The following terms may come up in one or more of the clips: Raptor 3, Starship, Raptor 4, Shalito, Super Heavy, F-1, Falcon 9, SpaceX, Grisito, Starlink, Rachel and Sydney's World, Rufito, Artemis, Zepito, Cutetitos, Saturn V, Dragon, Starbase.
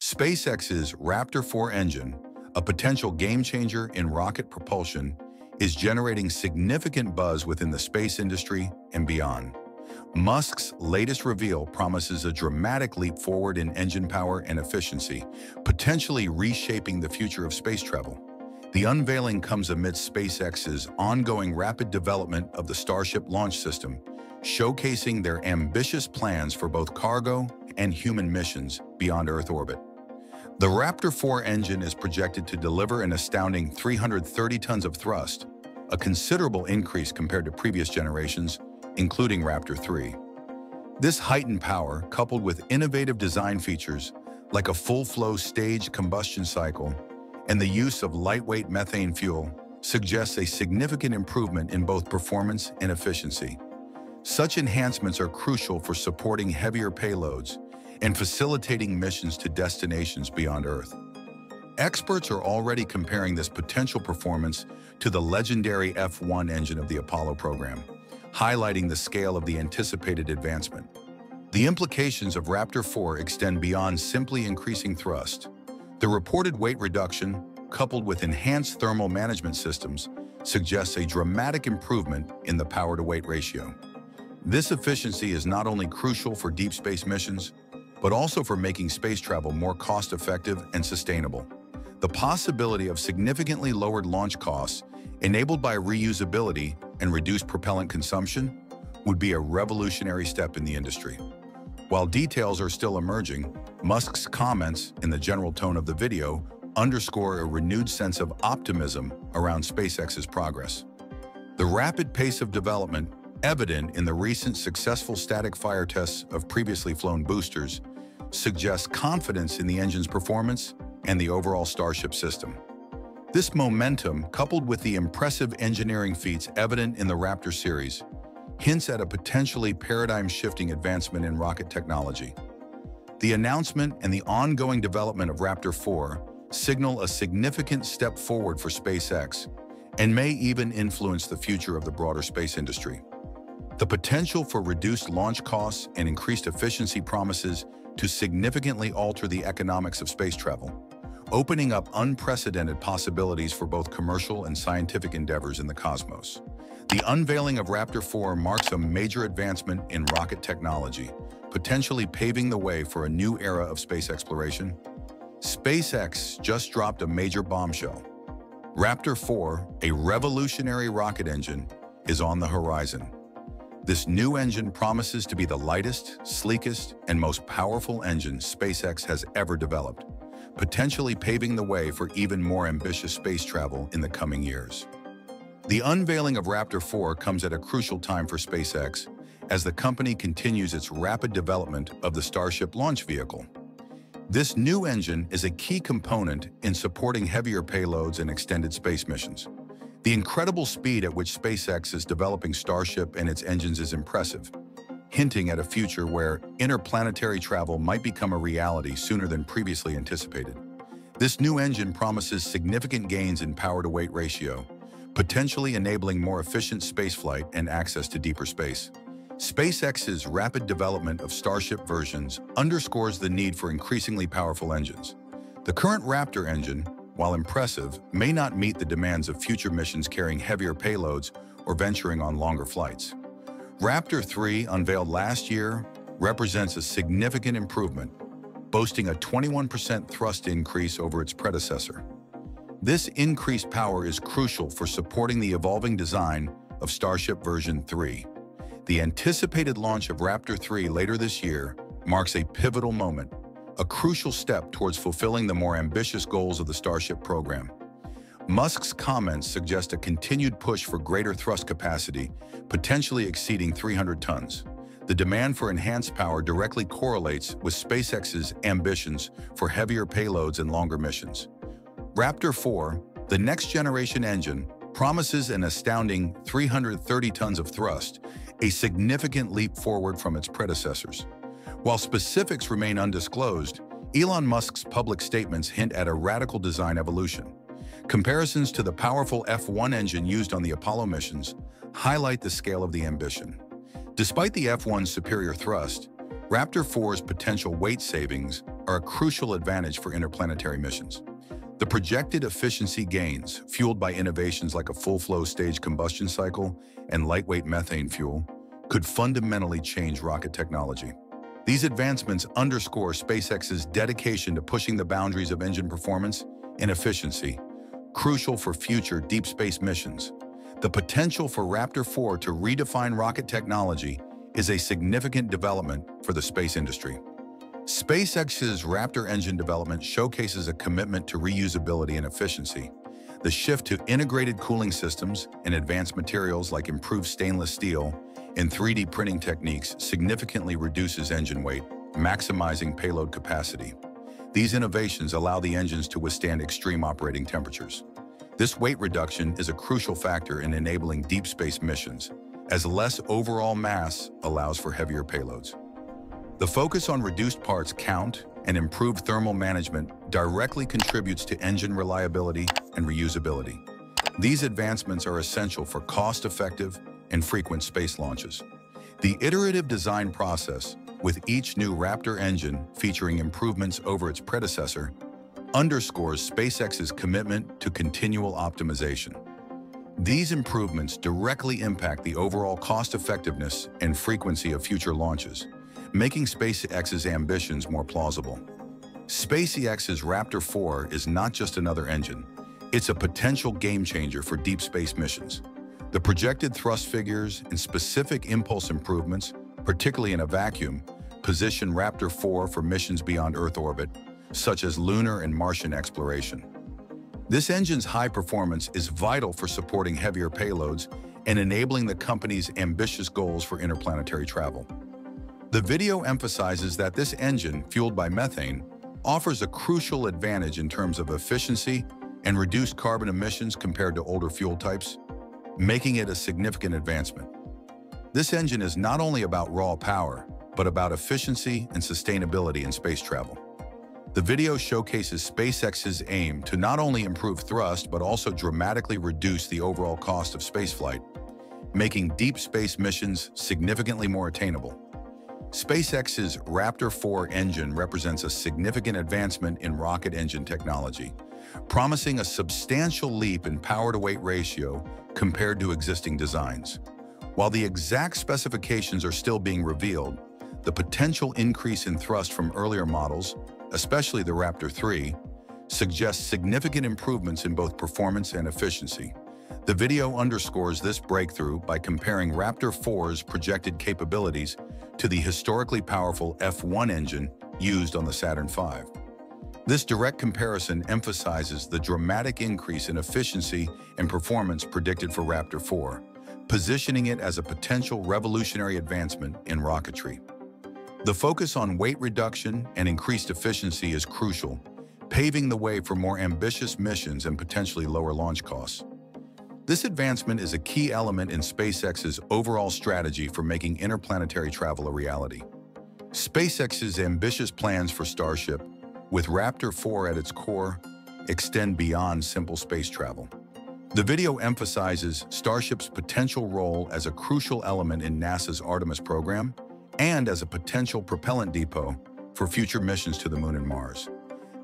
SpaceX's Raptor 4 engine, a potential game-changer in rocket propulsion, is generating significant buzz within the space industry and beyond. Musk's latest reveal promises a dramatic leap forward in engine power and efficiency, potentially reshaping the future of space travel. The unveiling comes amidst SpaceX's ongoing rapid development of the Starship launch system, showcasing their ambitious plans for both cargo and human missions beyond Earth orbit. The Raptor 4 engine is projected to deliver an astounding 330 tons of thrust, a considerable increase compared to previous generations, including Raptor 3. This heightened power, coupled with innovative design features like a full-flow staged combustion cycle and the use of lightweight methane fuel, suggests a significant improvement in both performance and efficiency. Such enhancements are crucial for supporting heavier payloads and facilitating missions to destinations beyond Earth. Experts are already comparing this potential performance to the legendary F-1 engine of the Apollo program, highlighting the scale of the anticipated advancement. The implications of Raptor 4 extend beyond simply increasing thrust. The reported weight reduction, coupled with enhanced thermal management systems, suggests a dramatic improvement in the power-to-weight ratio. This efficiency is not only crucial for deep space missions, but also for making space travel more cost-effective and sustainable. The possibility of significantly lowered launch costs, enabled by reusability and reduced propellant consumption, would be a revolutionary step in the industry. While details are still emerging, Musk's comments in the general tone of the video underscore a renewed sense of optimism around SpaceX's progress. The rapid pace of development, evident in the recent successful static fire tests of previously flown boosters, suggests confidence in the engine's performance and the overall Starship system. This momentum, coupled with the impressive engineering feats evident in the Raptor series, hints at a potentially paradigm-shifting advancement in rocket technology. The announcement and the ongoing development of Raptor 4 signal a significant step forward for SpaceX and may even influence the future of the broader space industry. The potential for reduced launch costs and increased efficiency promises to significantly alter the economics of space travel, opening up unprecedented possibilities for both commercial and scientific endeavors in the cosmos. The unveiling of Raptor 4 marks a major advancement in rocket technology, potentially paving the way for a new era of space exploration. SpaceX just dropped a major bombshell. Raptor 4, a revolutionary rocket engine, is on the horizon. This new engine promises to be the lightest, sleekest, and most powerful engine SpaceX has ever developed, potentially paving the way for even more ambitious space travel in the coming years. The unveiling of Raptor 4 comes at a crucial time for SpaceX, as the company continues its rapid development of the Starship launch vehicle. This new engine is a key component in supporting heavier payloads and extended space missions. The incredible speed at which SpaceX is developing Starship and its engines is impressive, hinting at a future where interplanetary travel might become a reality sooner than previously anticipated. This new engine promises significant gains in power-to-weight ratio, potentially enabling more efficient spaceflight and access to deeper space. SpaceX's rapid development of Starship versions underscores the need for increasingly powerful engines. The current Raptor engine, while impressive, may not meet the demands of future missions carrying heavier payloads or venturing on longer flights. Raptor 3, unveiled last year, represents a significant improvement, boasting a 21% thrust increase over its predecessor. This increased power is crucial for supporting the evolving design of Starship version 3. The anticipated launch of Raptor 3 later this year marks a pivotal moment, a crucial step towards fulfilling the more ambitious goals of the Starship program. Musk's comments suggest a continued push for greater thrust capacity, potentially exceeding 300 tons. The demand for enhanced power directly correlates with SpaceX's ambitions for heavier payloads and longer missions. Raptor 4, the next-generation engine, promises an astounding 330 tons of thrust, a significant leap forward from its predecessors. While specifics remain undisclosed, Elon Musk's public statements hint at a radical design evolution. Comparisons to the powerful F-1 engine used on the Apollo missions highlight the scale of the ambition. Despite the F-1's superior thrust, Raptor 4's potential weight savings are a crucial advantage for interplanetary missions. The projected efficiency gains, fueled by innovations like a full-flow stage combustion cycle and lightweight methane fuel, could fundamentally change rocket technology. These advancements underscore SpaceX's dedication to pushing the boundaries of engine performance and efficiency, crucial for future deep space missions. The potential for Raptor 4 to redefine rocket technology is a significant development for the space industry. SpaceX's Raptor engine development showcases a commitment to reusability and efficiency. The shift to integrated cooling systems and advanced materials like improved stainless steel and 3D printing techniques significantly reduces engine weight, maximizing payload capacity. These innovations allow the engines to withstand extreme operating temperatures. This weight reduction is a crucial factor in enabling deep space missions, as less overall mass allows for heavier payloads. The focus on reduced parts count and improved thermal management directly contributes to engine reliability and reusability. These advancements are essential for cost-effective and frequent space launches. The iterative design process, with each new Raptor engine featuring improvements over its predecessor, underscores SpaceX's commitment to continual optimization. These improvements directly impact the overall cost-effectiveness and frequency of future launches, making SpaceX's ambitions more plausible. SpaceX's Raptor 4 is not just another engine, it's a potential game-changer for deep space missions. The projected thrust figures and specific impulse improvements, particularly in a vacuum, position Raptor 4 for missions beyond Earth orbit, such as lunar and Martian exploration. This engine's high performance is vital for supporting heavier payloads and enabling the company's ambitious goals for interplanetary travel. The video emphasizes that this engine, fueled by methane, offers a crucial advantage in terms of efficiency and reduced carbon emissions compared to older fuel types, making it a significant advancement. This engine is not only about raw power, but about efficiency and sustainability in space travel. The video showcases SpaceX's aim to not only improve thrust, but also dramatically reduce the overall cost of spaceflight, making deep space missions significantly more attainable. SpaceX's Raptor 4 engine represents a significant advancement in rocket engine technology, promising a substantial leap in power-to-weight ratio compared to existing designs. While the exact specifications are still being revealed, the potential increase in thrust from earlier models, especially the Raptor 3, suggests significant improvements in both performance and efficiency. The video underscores this breakthrough by comparing Raptor 4's projected capabilities to the historically powerful F-1 engine used on the Saturn V. This direct comparison emphasizes the dramatic increase in efficiency and performance predicted for Raptor 4, positioning it as a potential revolutionary advancement in rocketry. The focus on weight reduction and increased efficiency is crucial, paving the way for more ambitious missions and potentially lower launch costs. This advancement is a key element in SpaceX's overall strategy for making interplanetary travel a reality. SpaceX's ambitious plans for Starship, with Raptor 4 at its core, extend beyond simple space travel. The video emphasizes Starship's potential role as a crucial element in NASA's Artemis program and as a potential propellant depot for future missions to the Moon and Mars.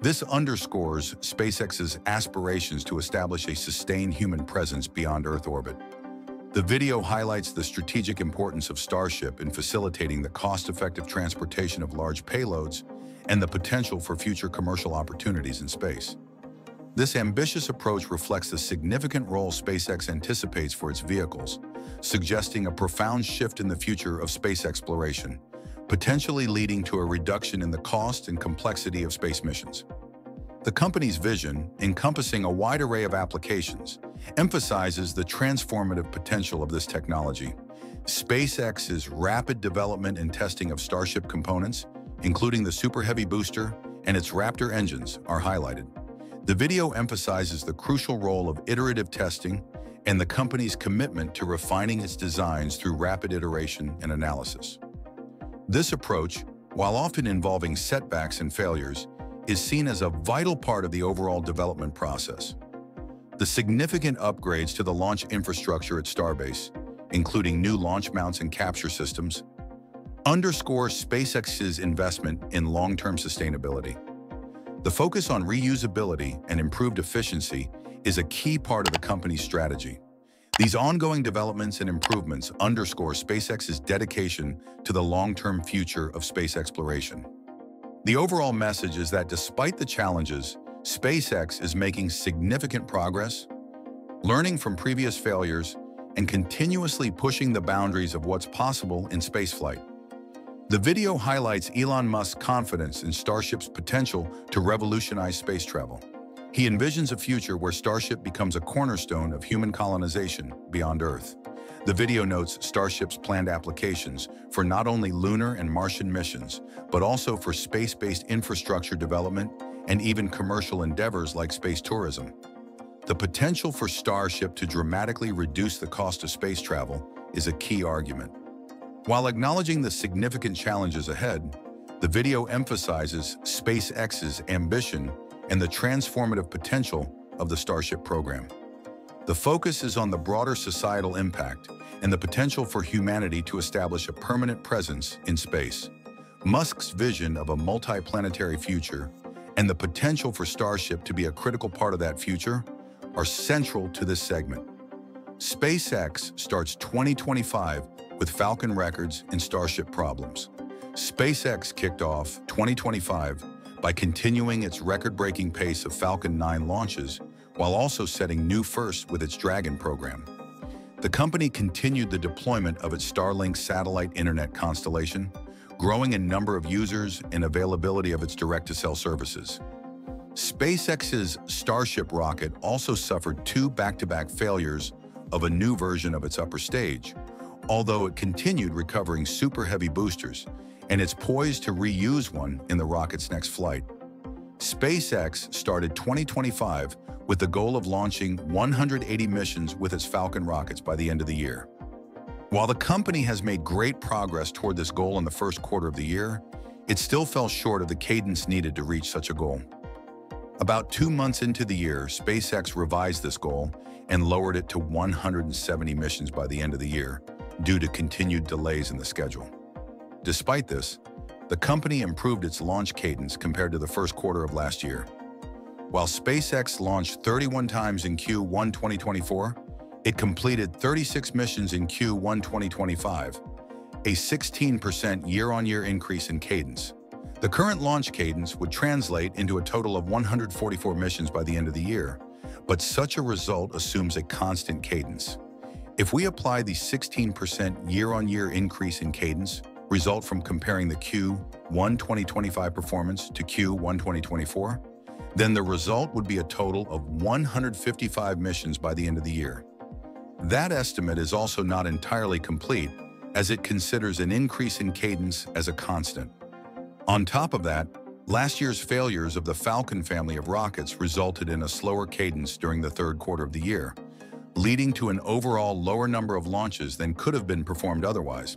This underscores SpaceX's aspirations to establish a sustained human presence beyond Earth orbit. The video highlights the strategic importance of Starship in facilitating the cost-effective transportation of large payloads and the potential for future commercial opportunities in space. This ambitious approach reflects the significant role SpaceX anticipates for its vehicles, suggesting a profound shift in the future of space exploration, potentially leading to a reduction in the cost and complexity of space missions. The company's vision, encompassing a wide array of applications, emphasizes the transformative potential of this technology. SpaceX's rapid development and testing of Starship components, including the Super Heavy booster and its Raptor engines, are highlighted. The video emphasizes the crucial role of iterative testing and the company's commitment to refining its designs through rapid iteration and analysis. This approach, while often involving setbacks and failures, is seen as a vital part of the overall development process. The significant upgrades to the launch infrastructure at Starbase, including new launch mounts and capture systems, underscores SpaceX's investment in long-term sustainability. The focus on reusability and improved efficiency is a key part of the company's strategy. These ongoing developments and improvements underscore SpaceX's dedication to the long-term future of space exploration. The overall message is that despite the challenges, SpaceX is making significant progress, learning from previous failures, and continuously pushing the boundaries of what's possible in spaceflight. The video highlights Elon Musk's confidence in Starship's potential to revolutionize space travel. He envisions a future where Starship becomes a cornerstone of human colonization beyond Earth. The video notes Starship's planned applications for not only lunar and Martian missions, but also for space-based infrastructure development and even commercial endeavors like space tourism. The potential for Starship to dramatically reduce the cost of space travel is a key argument. While acknowledging the significant challenges ahead, the video emphasizes SpaceX's ambition and the transformative potential of the Starship program. The focus is on the broader societal impact and the potential for humanity to establish a permanent presence in space. Musk's vision of a multi-planetary future and the potential for Starship to be a critical part of that future are central to this segment. SpaceX starts 2025 with Falcon records and Starship problems. SpaceX kicked off 2025 by continuing its record-breaking pace of Falcon 9 launches while also setting new firsts with its Dragon program. The company continued the deployment of its Starlink satellite internet constellation, growing in number of users and availability of its direct-to-cell services. SpaceX's Starship rocket also suffered two back-to-back failures of a new version of its upper stage, although it continued recovering Super Heavy boosters, and it's poised to reuse one in the rocket's next flight. SpaceX started 2025 with the goal of launching 180 missions with its Falcon rockets by the end of the year. While the company has made great progress toward this goal in the first quarter of the year, it still fell short of the cadence needed to reach such a goal. About 2 months into the year, SpaceX revised this goal and lowered it to 170 missions by the end of the year due to continued delays in the schedule. Despite this, the company improved its launch cadence compared to the first quarter of last year. While SpaceX launched 31 times in Q1 2024, it completed 36 missions in Q1 2025, a 16% year-on-year increase in cadence. The current launch cadence would translate into a total of 144 missions by the end of the year, but such a result assumes a constant cadence. If we apply the 16% year-on-year increase in cadence, result from comparing the Q1 2025 performance to Q1 2024, then the result would be a total of 155 missions by the end of the year. That estimate is also not entirely complete, as it considers an increase in cadence as a constant. On top of that, last year's failures of the Falcon family of rockets resulted in a slower cadence during the third quarter of the year, leading to an overall lower number of launches than could have been performed otherwise.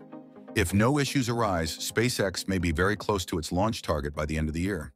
If no issues arise, SpaceX may be very close to its launch target by the end of the year.